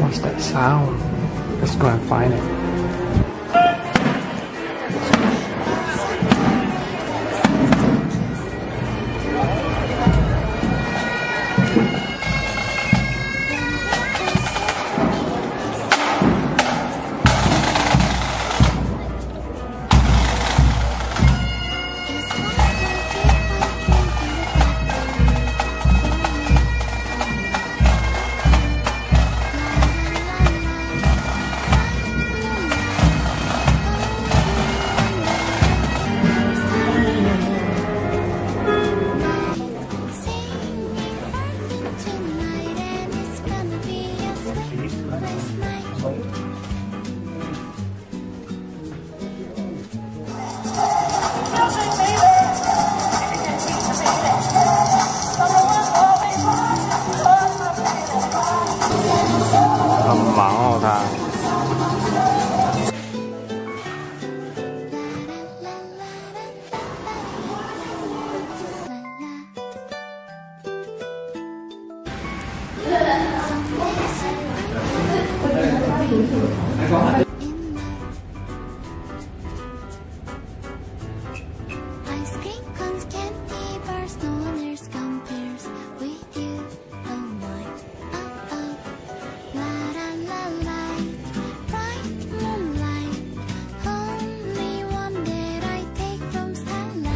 What's that sound? Let's go and find it.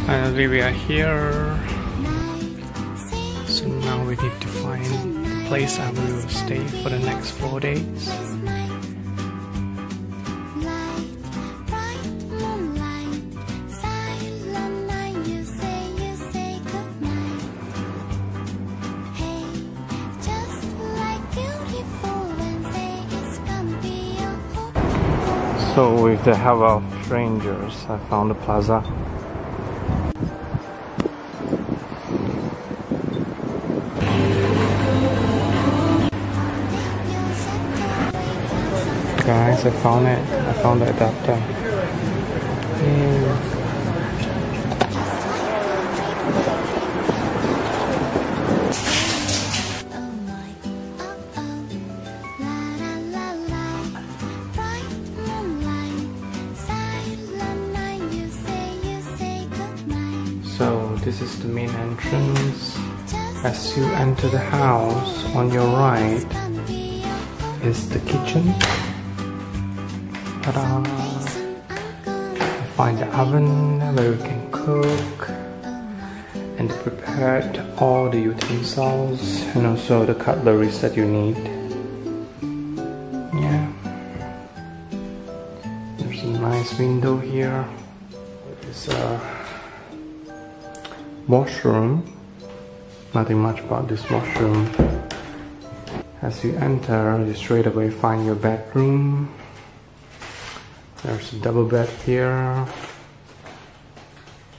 And we are here, so now we need to find the place I will stay for the next 4 days. So with the help of strangers, I found the plaza. Guys, I found it. I found the adapter. So this is the main entrance. As you enter the house, on your right is the kitchen. Ta-da! Find the oven where we can cook and prepared all the utensils and also the cutlery that you need. Yeah, there's a nice window here. It's a washroom. Nothing much about this washroom. As you enter, you straight away find your bedroom. There's a double bed here,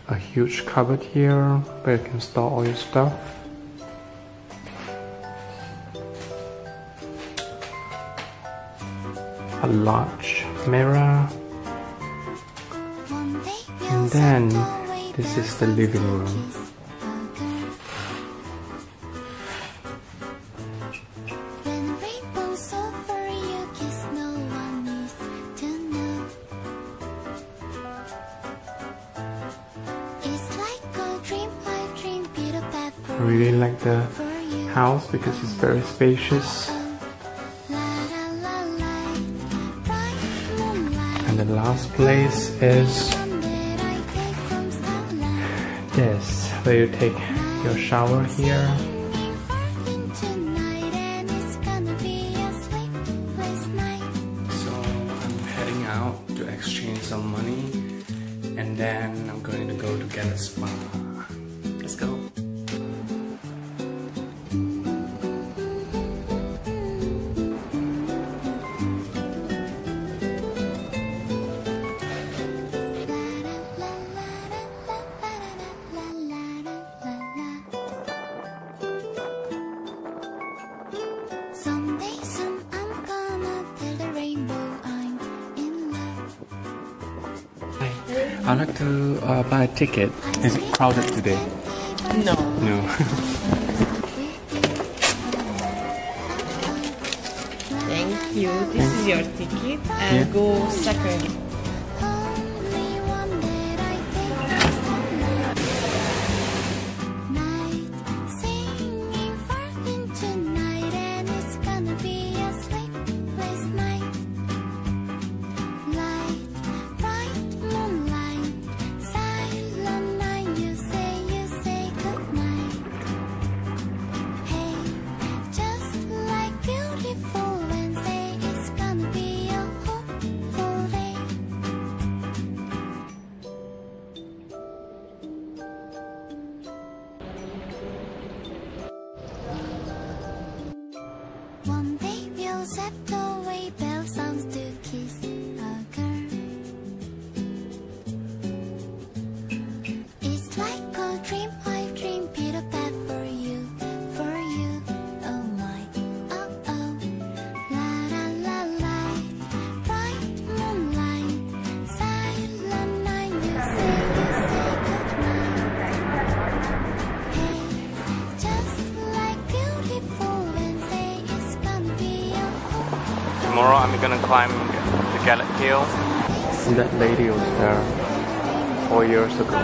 a huge cupboard here where you can store all your stuff. A large mirror. And then this is the living room. I really like the house because it's very spacious. And the last place is this, where you take your shower here. So I'm heading out to exchange some money and then I'm going to go to get a spa. Let's go. I'd like to buy a ticket. Is it crowded today? No. No. Thank you. Thank you. This is your ticket and go second. One day we'll set the way bell sounds to kiss a girl. It's like a dream, I dream Budapest for you, oh my, oh oh. La la la la, bright moonlight, silent night, you say goodnight. Hey, just like beautiful. Tomorrow I'm gonna climb the Gellert Hill. See, that lady was there 4 years ago.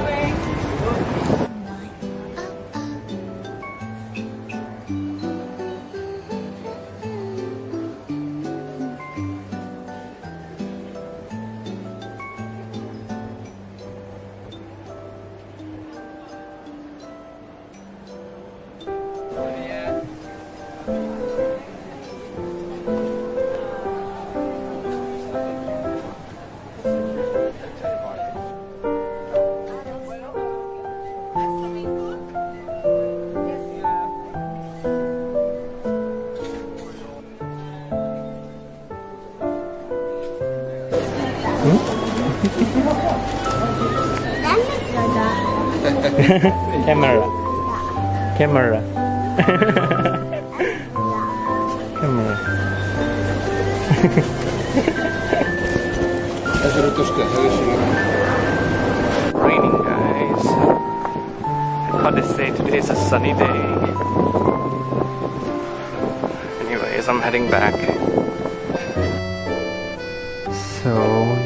Camera, camera, camera. Raining, guys. I thought they say today is a sunny day. Anyways, I'm heading back. So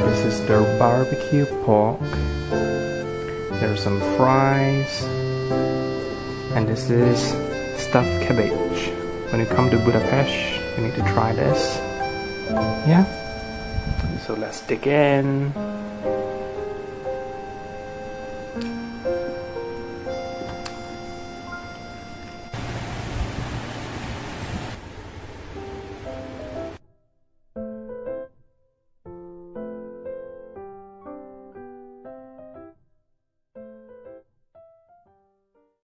this is their barbecue pork. There's some fries, and this is stuffed cabbage. When you come to Budapest, you need to try this. Yeah. So let's dig in.